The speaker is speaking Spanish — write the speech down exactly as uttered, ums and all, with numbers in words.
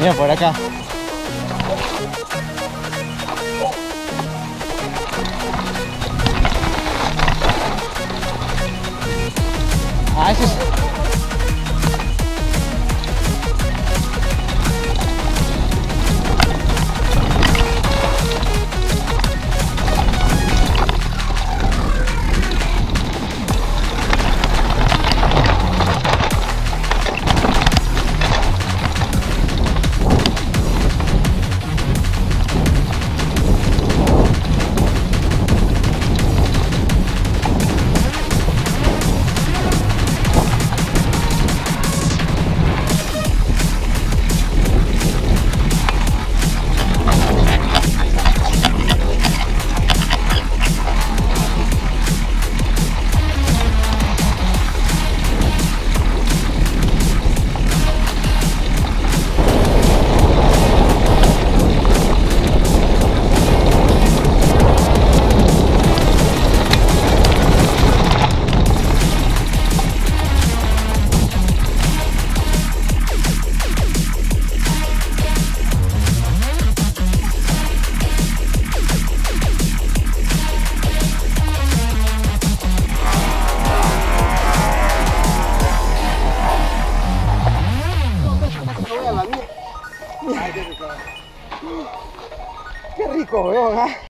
Mira, por acá. Ah, eso es... ¡Qué rico, weón! ¿Eh?